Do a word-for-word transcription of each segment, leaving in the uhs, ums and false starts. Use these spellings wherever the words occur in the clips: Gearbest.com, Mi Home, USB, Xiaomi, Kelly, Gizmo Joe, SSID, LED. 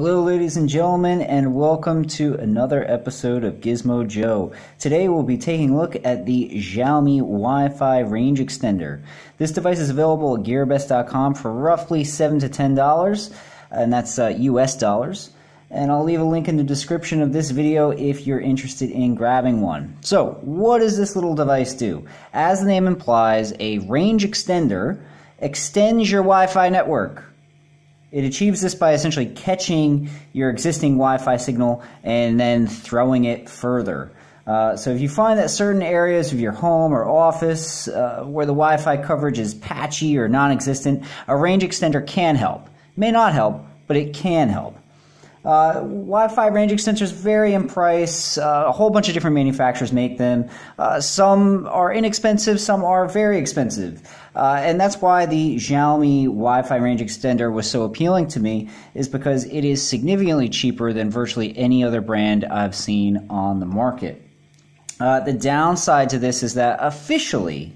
Hello ladies and gentlemen, and welcome to another episode of Gizmo Joe. Today we'll be taking a look at the Xiaomi Wi-Fi range extender. This device is available at Gearbest dot com for roughly seven to ten dollars, and that's uh, U S dollars. And I'll leave a link in the description of this video if you're interested in grabbing one. So, what does this little device do? As the name implies, a range extender extends your Wi-Fi network. It achieves this by essentially catching your existing Wi-Fi signal and then throwing it further. Uh, so if you find that certain areas of your home or office uh, where the Wi-Fi coverage is patchy or non-existent, a range extender can help. It may not help, but it can help. Uh, Wi-Fi range extenders vary in price. Uh, a whole bunch of different manufacturers make them. Uh, some are inexpensive, some are very expensive. Uh, and that's why the Xiaomi Wi-Fi range extender was so appealing to me, is because it is significantly cheaper than virtually any other brand I've seen on the market. Uh, the downside to this is that officially,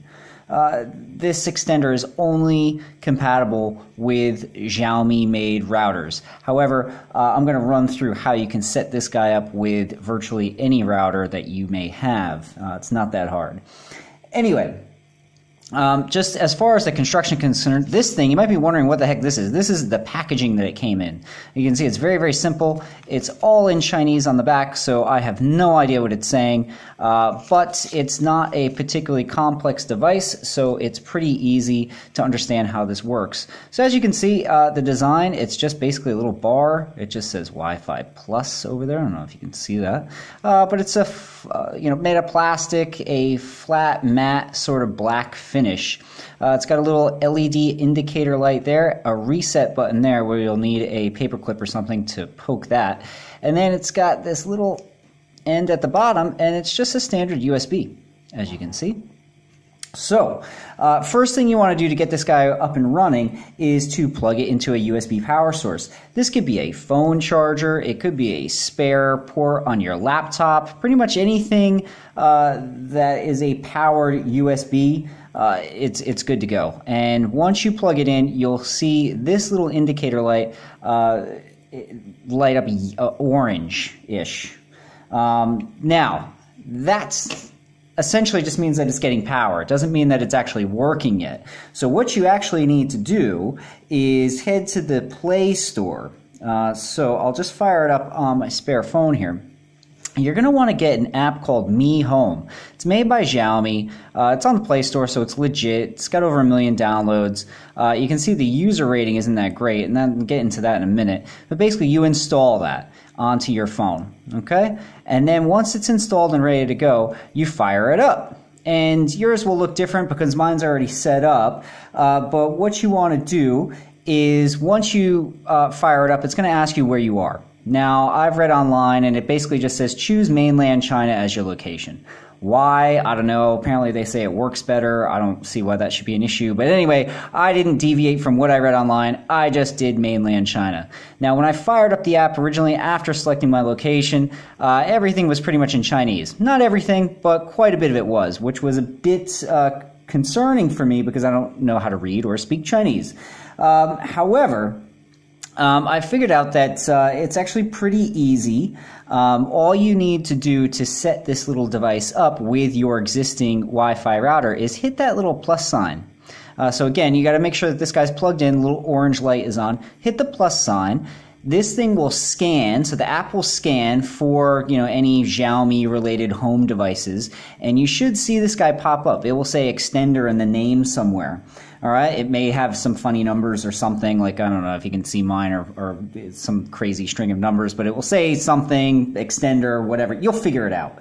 Uh, this extender is only compatible with Xiaomi-made routers. However, uh, I'm going to run through how you can set this guy up with virtually any router that you may have. Uh, it's not that hard. Anyway, um, just as far as the construction concerned, this thing, you might be wondering what the heck this is. This is the packaging that it came in. You can see it's very, very simple. It's all in Chinese on the back, so I have no idea what it's saying. Uh, but it's not a particularly complex device, so it's pretty easy to understand how this works. So as you can see, uh, the design, it's just basically a little bar. It just says Wi-Fi Plus over there. I don't know if you can see that. Uh, but it's a f uh, you know, made of plastic, a flat, matte sort of black finish. Uh, it's got a little L E D indicator light there, a reset button there where you'll need a paper clip or something to poke that. And then it's got this little end at the bottom, and it's just a standard U S B, as you can see. So, uh, first thing you want to do to get this guy up and running is to plug it into a U S B power source. This could be a phone charger, it could be a spare port on your laptop, pretty much anything uh, that is a powered U S B. Uh, it's, it's good to go. And once you plug it in, you'll see this little indicator light uh, light up uh, orange-ish. Um, now, that's essentially just means that it's getting power. It doesn't mean that it's actually working yet. So what you actually need to do is head to the Play Store. Uh, so I'll just fire it up on my spare phone here. You're going to want to get an app called Mi Home. It's made by Xiaomi. Uh, it's on the Play Store, so it's legit. It's got over a million downloads. Uh, you can see the user rating isn't that great, and I'll get into that in a minute. But basically, you install that onto your phone, okay? And then once it's installed and ready to go, you fire it up. And yours will look different because mine's already set up. Uh, but what you want to do is once you uh, fire it up, it's going to ask you where you are. Now, I've read online, and it basically just says choose mainland China as your location. Why? I don't know. Apparently, they say it works better. I don't see why that should be an issue. But anyway, I didn't deviate from what I read online. I just did mainland China. Now, when I fired up the app originally after selecting my location, uh, everything was pretty much in Chinese. Not everything, but quite a bit of it was, which was a bit uh, concerning for me because I don't know how to read or speak Chinese. Um, however, Um, I figured out that uh, it's actually pretty easy. Um, all you need to do to set this little device up with your existing Wi-Fi router is hit that little plus sign. Uh, so again, you got to make sure that this guy's plugged in, little orange light is on. Hit the plus sign. This thing will scan, so the app will scan for, you know, any Xiaomi-related home devices, and you should see this guy pop up. It will say extender in the name somewhere. All right, it may have some funny numbers or something, like I don't know if you can see mine, or, or some crazy string of numbers, but it will say something, extender, whatever. You'll figure it out.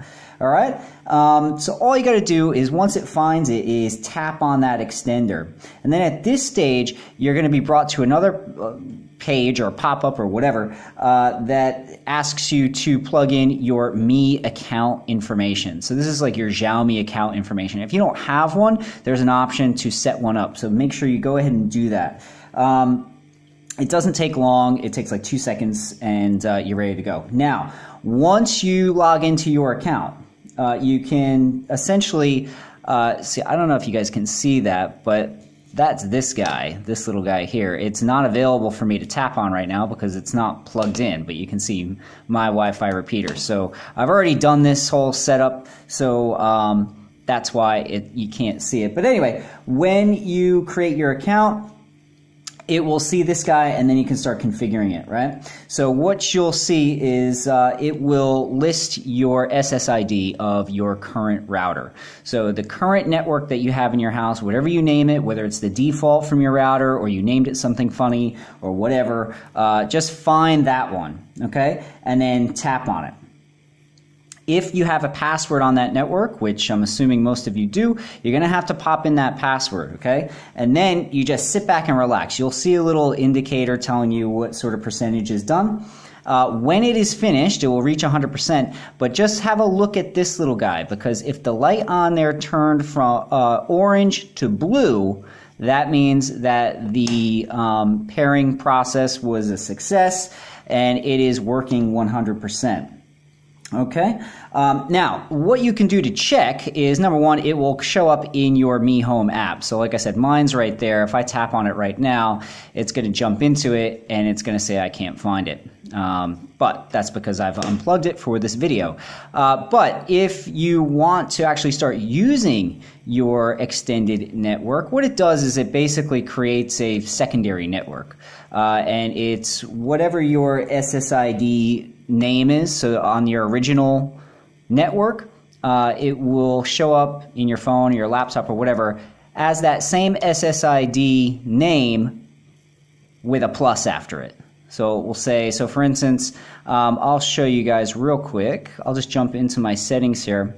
All right, um, so all you got to do is once it finds it is tap on that extender. And then at this stage, you're going to be brought to another uh, page or pop-up or whatever uh, that asks you to plug in your Mi account information. So this is like your Xiaomi account information. If you don't have one, there's an option to set one up. So make sure you go ahead and do that. Um, It doesn't take long. It takes like two seconds, and uh, you're ready to go. Now, once you log into your account, uh, you can essentially uh, see. I don't know if you guys can see that, but that's this guy, this little guy here. It's not available for me to tap on right now because it's not plugged in, but you can see my Wi-Fi repeater. So I've already done this whole setup, so um, that's why it, you can't see it. But anyway, when you create your account, it will see this guy, and then you can start configuring it, right? So what you'll see is uh, it will list your S S I D of your current router. So the current network that you have in your house, whatever you name it, whether it's the default from your router or you named it something funny or whatever, uh, just find that one, okay? And then tap on it. If you have a password on that network, which I'm assuming most of you do, you're going to have to pop in that password, okay? And then you just sit back and relax. You'll see a little indicator telling you what sort of percentage is done. Uh, when it is finished, it will reach one hundred percent, but just have a look at this little guy, because if the light on there turned from uh, orange to blue, that means that the um, pairing process was a success and it is working one hundred percent. Okay, um, now what you can do to check is, number one, it will show up in your Mi Home app. So like I said, mine's right there. If I tap on it right now, it's going to jump into it and it's going to say I can't find it. Um, but that's because I've unplugged it for this video. Uh, but if you want to actually start using your extended network, what it does is it basically creates a secondary network. Uh, and it's whatever your S S I D name is, so on your original network, uh, it will show up in your phone or your laptop or whatever as that same S S I D name with a plus after it. So we'll say, so for instance, um, I'll show you guys real quick. I'll just jump into my settings here.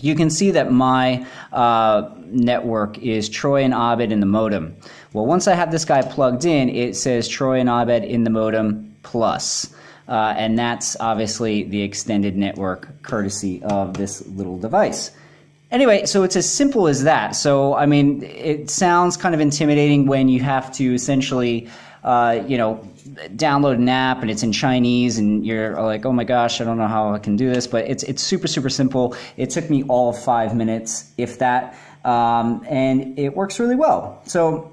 You can see that my uh, network is Troy and Abed in the modem. Well, once I have this guy plugged in, it says Troy and Abed in the modem plus. Uh, and that's obviously the extended network courtesy of this little device. Anyway, so it's as simple as that. So, I mean, it sounds kind of intimidating when you have to essentially, uh, you know, download an app and it's in Chinese and you're like, oh my gosh, I don't know how I can do this, but it's, it's super, super simple. It took me all of five minutes, if that, um, and it works really well. So,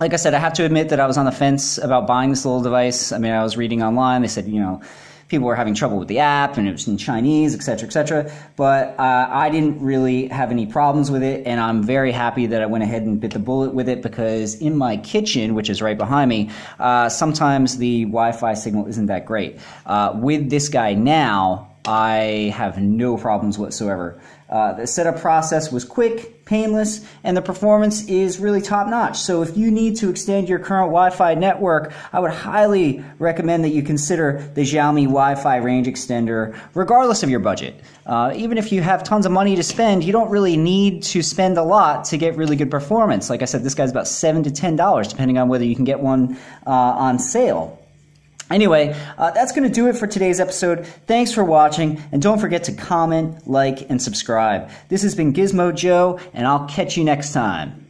like I said, I have to admit that I was on the fence about buying this little device. I mean, I was reading online. They said, you know, people were having trouble with the app and it was in Chinese, et cetera, et cetera. But uh, I didn't really have any problems with it. And I'm very happy that I went ahead and bit the bullet with it, because in my kitchen, which is right behind me, uh, sometimes the Wi-Fi signal isn't that great. Uh, with this guy now, I have no problems whatsoever. Uh, the setup process was quick, painless, and the performance is really top-notch. So if you need to extend your current Wi-Fi network, I would highly recommend that you consider the Xiaomi Wi-Fi range extender, regardless of your budget. Uh, even if you have tons of money to spend, you don't really need to spend a lot to get really good performance. Like I said, this guy's about seven to ten dollars, depending on whether you can get one uh, on sale. Anyway, uh, that's going to do it for today's episode. Thanks for watching, and don't forget to comment, like, and subscribe. This has been Gizmo Joe, and I'll catch you next time.